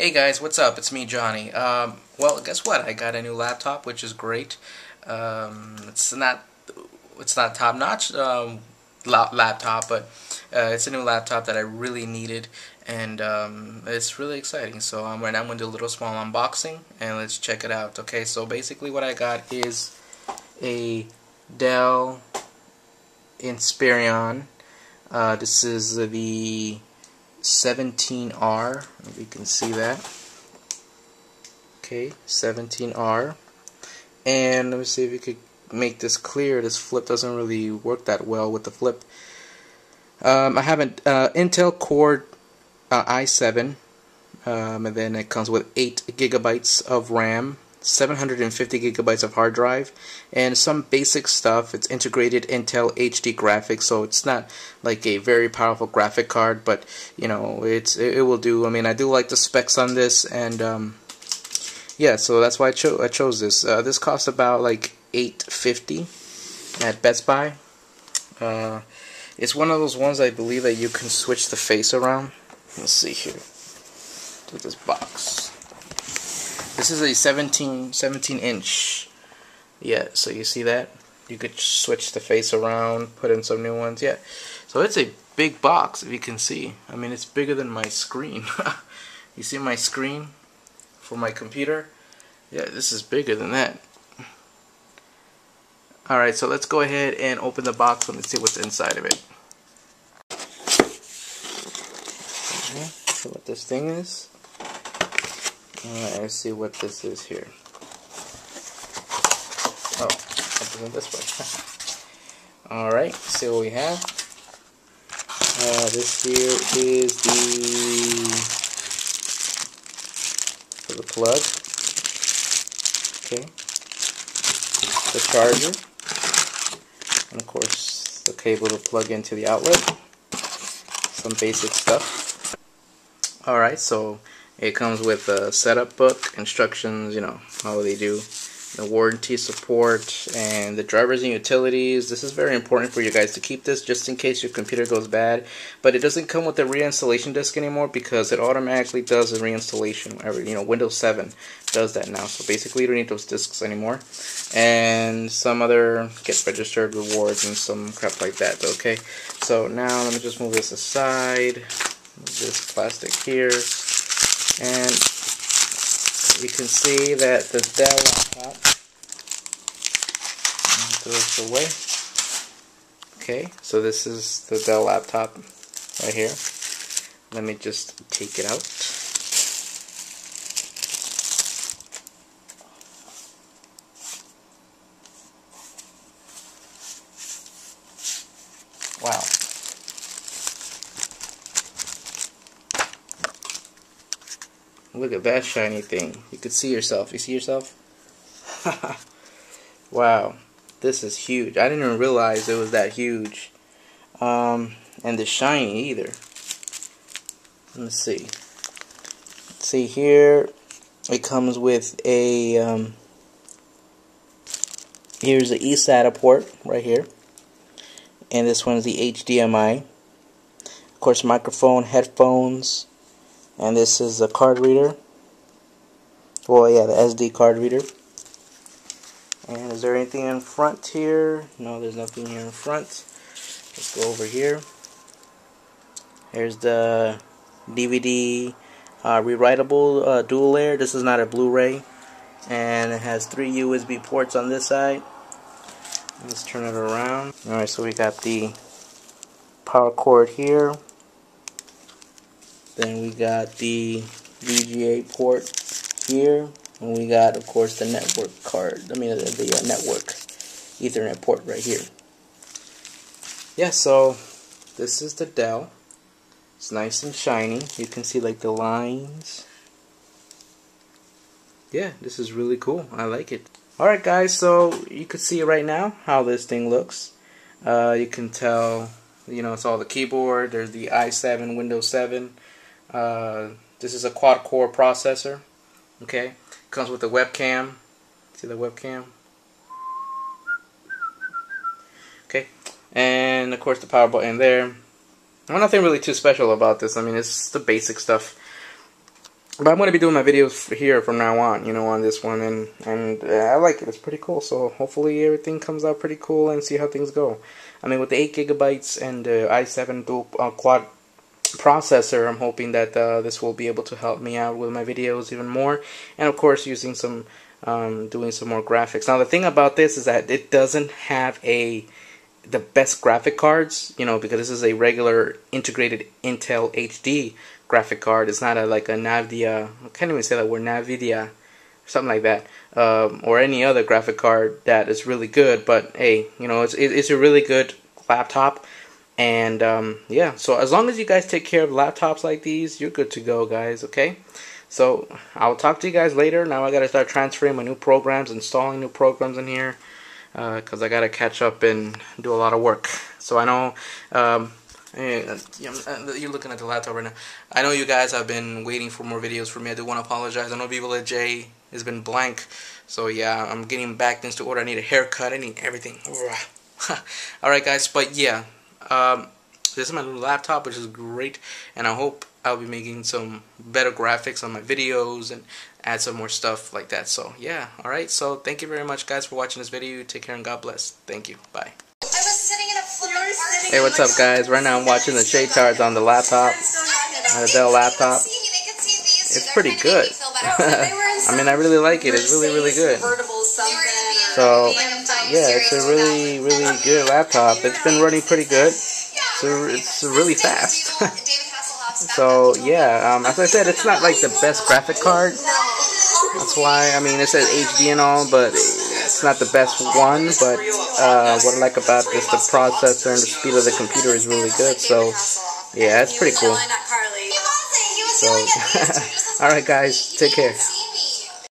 Hey guys, what's up? It's me, Johnny. Well, guess what? I got a new laptop, which is great. It's not top-notch laptop, but it's a new laptop that I really needed, and it's really exciting. So right now I'm going to do a little small unboxing, and let's check it out. Okay, so basically what I got is a Dell Inspiron. This is the 17R, if you can see that. Okay, 17R. And let me see if we could make this clear. This flip doesn't really work that well with the flip. I have an Intel Core i7, and then it comes with 8 gigabytes of RAM, 750 gigabytes of hard drive, and some basic stuff. It's integrated Intel HD graphics, so it's not like a very powerful graphic card, but you know, it will do. I mean, I do like the specs on this, and yeah, so that's why I chose this. This costs about like $850 at Best Buy. It's one of those ones, I believe, that you can switch the face around. Let's see here. Look at this box. This is a 17 inch, yeah, so you see that? You could switch the face around, put in some new ones, yeah. So it's a big box, if you can see. I mean, it's bigger than my screen. You see my screen for my computer? Yeah, this is bigger than that. Alright, so let's go ahead and open the box and let's see what's inside of it. See what this thing is. Alright, let's see what this is here. Oh, open it this way. Alright, see what we have. This here is the plug. Okay. The charger. And of course, the cable to plug into the outlet. Some basic stuff. Alright, so it comes with a setup book, instructions, you know, how they do the warranty support, and the drivers and utilities. This is very important for you guys to keep this just in case your computer goes bad. But it doesn't come with a reinstallation disk anymore because it automatically does a reinstallation. You know, Windows 7 does that now. So basically you don't need those disks anymore. And some other get registered rewards and some crap like that, okay? So now let me just move this aside. Move this plastic here. And you can see that the Dell laptop, throw this away. Okay, so this is the Dell laptop right here. Let me just take it out. Wow. Look at that shiny thing. You could see yourself. You see yourself? Wow. This is huge. I didn't even realize it was that huge. And the shiny either. Let's see. See here. It comes with a... here's the eSATA port right here. And this one's the HDMI. Of course, microphone, headphones... And this is a card reader. Well, yeah, the SD card reader. And is there anything in front here? No, there's nothing here in front. Let's go over here. Here's the DVD rewritable dual layer. This is not a Blu-ray. And it has 3 USB ports on this side. Let's turn it around. Alright, so we got the power cord here. Then we got the VGA port here, and we got, of course, the network card. I mean, the network Ethernet port right here. Yeah, so this is the Dell. It's nice and shiny. You can see like the lines. Yeah, this is really cool. I like it. All right, guys. So you can see right now how this thing looks. You can tell, you know, it's all the keyboard. There's the i7, Windows 7. This is a quad-core processor. Okay, comes with a webcam. See the webcam? Okay, and of course the power button there. Well, nothing really too special about this. I mean, it's the basic stuff. But I'm going to be doing my videos here from now on, you know, on this one, and I like it. It's pretty cool, so hopefully everything comes out pretty cool and see how things go. I mean, with the 8 GB and the i7 dual quad processor, I'm hoping that this will be able to help me out with my videos even more, and of course using some, doing some more graphics. Now, the thing about this is that it doesn't have the best graphic cards, you know, because this is a regular integrated Intel HD graphic card. It's not like a Nvidia, I can't even say that word, Nvidia, something like that, or any other graphic card that is really good, but hey, you know, it's a really good laptop, and yeah, so as long as you guys take care of laptops like these, you're good to go, guys, okay? So, I'll talk to you guys later. Now I gotta start transferring my new programs, installing new programs in here, because I gotta catch up and do a lot of work. So I know, you're looking at the laptop right now. I know you guys have been waiting for more videos from me. I do want to apologize. I know VivaLJ has been blank, so yeah, I'm getting back things to order. I need a haircut. I need everything. Alright guys, but yeah, this is my new laptop, which is great, and I hope I'll be making some better graphics on my videos and add some more stuff like that. So yeah, alright, so thank you very much guys for watching this video. Take care and God bless. Thank you. Bye. Hey, what's up guys? Right now I'm watching the Shaytards on the laptop, on the Dell laptop. It's pretty good. I mean, I really like it. It's really, really good. So yeah, it's a really, really good laptop. It's been running pretty good. It's really fast. So yeah, as I said, it's not like the best graphic card. That's why, I mean, it says HD and all, but it's not the best one, but what I like about this, the processor and the speed of the computer is really good, so yeah, it's pretty cool. So, alright guys, take care.